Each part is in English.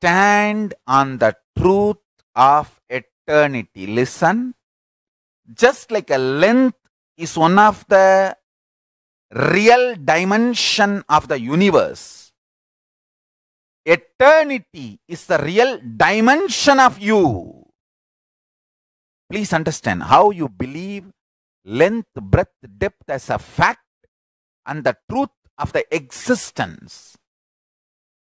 stand on the truth of eternity. Listen, just like a length is one of the real dimension of the universe, eternity is the real dimension of you. Please understand how you believe length, breadth, depth as a fact and the truth of the existence.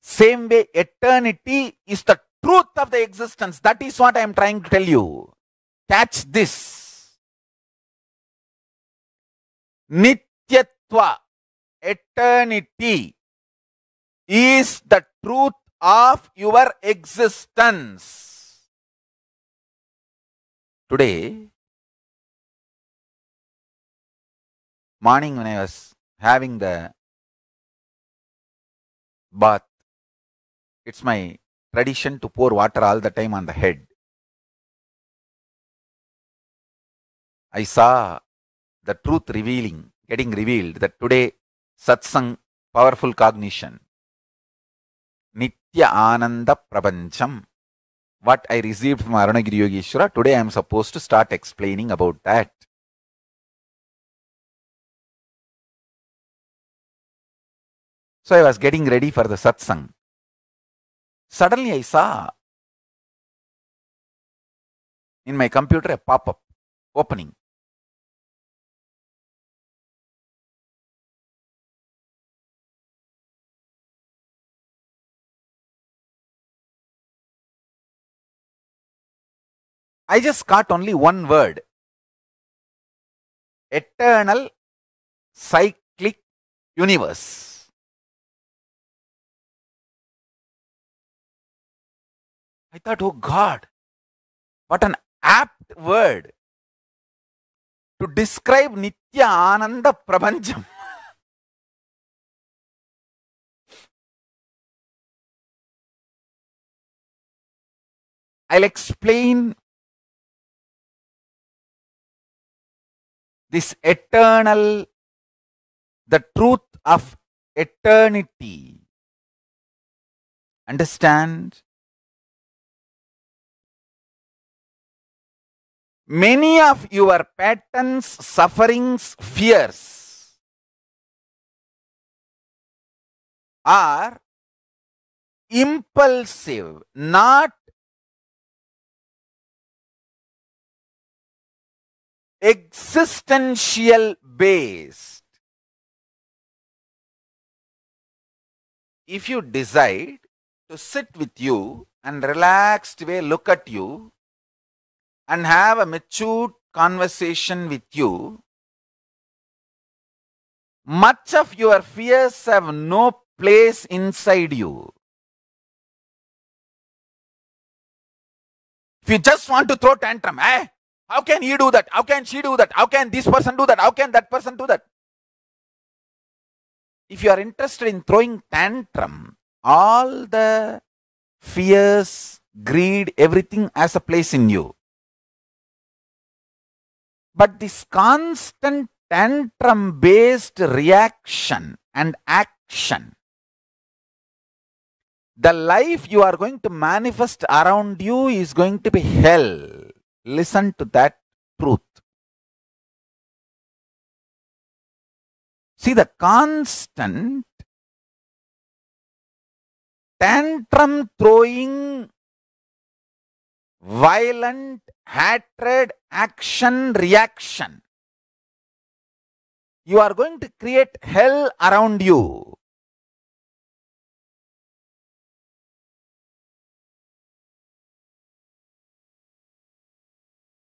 Same way, eternity is the truth of the existence. That is what I am trying to tell you. Catch this. Nityatva, eternity, is the truth of your existence. Today, morning when I was having the bath, it's my tradition to pour water all the time on the head. I saw the truth getting revealed that today Satsang, powerful cognition, Nitya Ananda Prapancham, what I received from Arunagiri Yogishwara, today I am supposed to start explaining about that. So I was getting ready for the Satsang. Suddenly I saw in my computer a pop-up opening. I just caught only one word: eternal cyclic universe. I thought, oh God, what an apt word to describe Nitya Ananda Prapancham. I'll explain this eternal, the truth of eternity. Understand? Many of your patterns, sufferings, fears are impulsive, not existential based. If you decide to sit with you and relaxed way look at you and have a mature conversation with you, much of your fears have no place inside you. If you just want to throw tantrum, how can he do that? How can she do that? How can this person do that? How can that person do that? If you are interested in throwing tantrum, all the fears, greed, everything has a place in you. But this constant tantrum-based reaction and action, the life you are going to manifest around you is going to be hell. Listen to that truth. See, the constant tantrum-throwing, violent hatred, action, reaction. You are going to create hell around you.